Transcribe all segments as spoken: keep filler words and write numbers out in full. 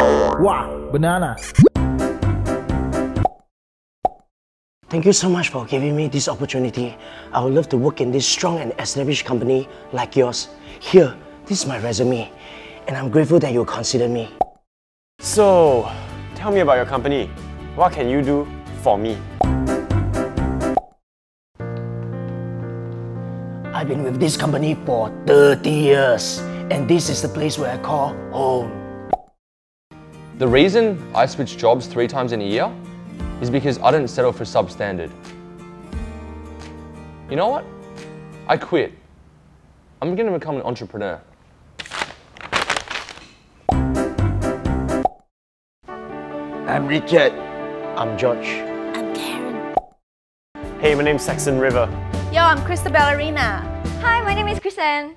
Wah!Banana. Thank you so much for giving me this opportunity. I would love to work in this strong and established company like yours. Here, this is my resume, and I'm grateful that you consider me. So, tell me about your company. What can you do for me? I've been with this company for thirty years, and this is the place where I call home. The reason I switch jobs three times in a year is because I didn't settle for substandard. You know what? I quit. I'm gonna become an entrepreneur. I'm Richard. I'm George. I'm Karen. Hey, my name's Saxon River. Yo, I'm Chris the Ballerina. Hi, my name is Chris Ann.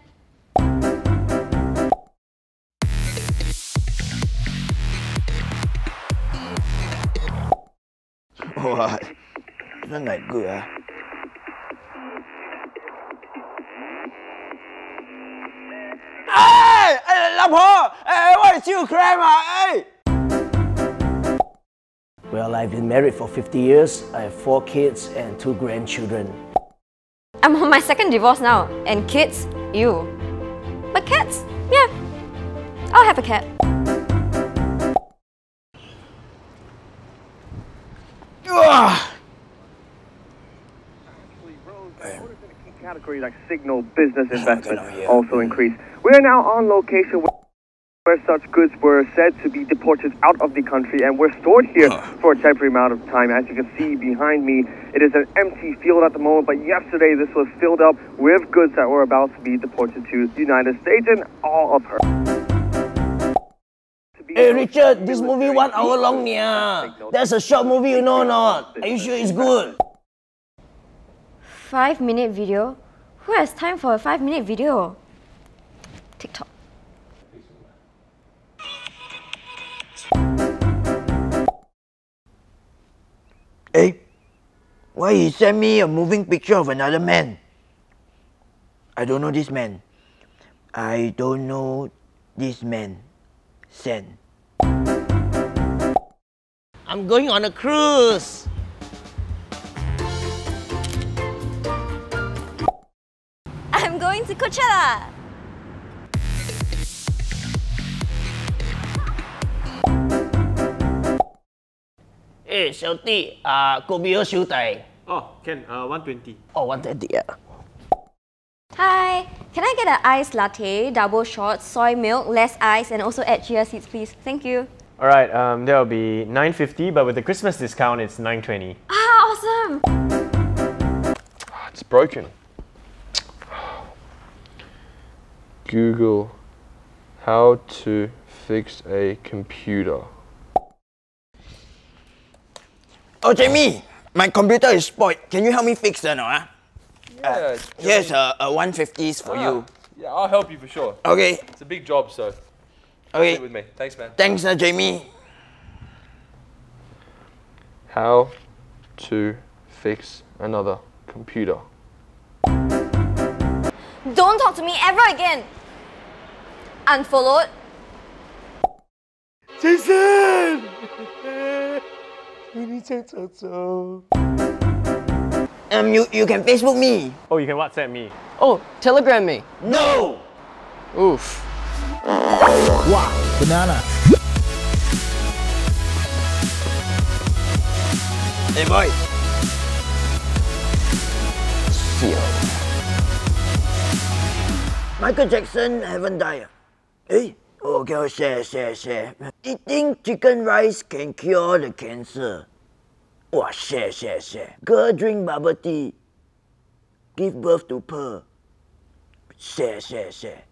Alright, isn't that good, huh? Hey! Hey, 老婆! Hey, what is you, grandma? Hey! Well, I've been married for fifty years. I have four kids and two grandchildren. I'm on my second divorce now, and kids, you. But cats, yeah. I'll have a cat. Ugh. Category like signal business investment also increased. We are now on location where such goods were said to be deported out of the country and were stored here for a temporary amount of time. As you can see behind me, it is an empty field at the moment, but yesterday this was filled up with goods that were about to be deported to the United States and all of her. Hey Richard, this movie one hour long, yeah. That's a short movie, you know or not? Are you sure it's good? Five minute video? Who has time for a five minute video? TikTok. Hey, why he sent me a moving picture of another man? I don't know this man. I don't know this man. Send. I'm going on a cruise. I'm going to Coachella. Hey, Shouty, uh, could be your shoe tie. Oh, can, uh, one twenty. Oh, one twenty, yeah. Hi, can I get an iced latte, double shot, soy milk, less ice, and also add chia seeds, please? Thank you. Alright, um, that'll be nine fifty, but with the Christmas discount, it's nine twenty. Ah, awesome! It's broken. Google how to fix a computer. Oh, Jamie, my computer is spoiled. Can you help me fix it, no? Huh? Yeah. Uh, here's a, a one fifties for ah, you. Yeah, I'll help you for sure. Okay. It's a big job, so. Okay. Stay with me. Thanks, man. Thanks, uh, Jamie. How to fix another computer. Don't talk to me ever again. Unfollowed. Jason! Um, you, you can Facebook me. Oh, you can WhatsApp me. Oh, Telegram me. No! Oof. Wah!Banana. Hey, boy. Michael Jackson haven't died. Hey? Oh, okay, share, share, share. Eating chicken rice can cure the cancer. Wow, share, share, share. Girl drink bubble tea. Give birth to pearl. Share, share, share.